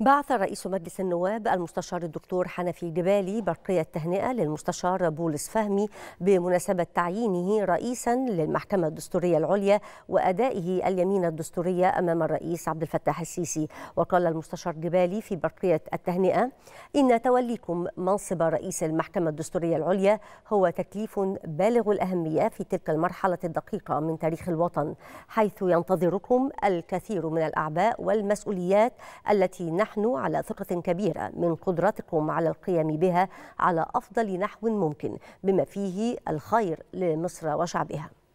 بعث رئيس مجلس النواب المستشار الدكتور حنفي جبالي برقية تهنئة للمستشار بولس فهمي بمناسبة تعيينه رئيسا للمحكمة الدستورية العليا وأدائه اليمين الدستورية أمام الرئيس عبد الفتاح السيسي. وقال المستشار جبالي في برقية التهنئة: إن توليكم منصب رئيس المحكمة الدستورية العليا هو تكليف بالغ الأهمية في تلك المرحلة الدقيقة من تاريخ الوطن، حيث ينتظركم الكثير من الأعباء والمسؤوليات التي نحن على ثقة كبيرة من قدرتكم على القيام بها على أفضل نحو ممكن، بما فيه الخير لمصر وشعبها.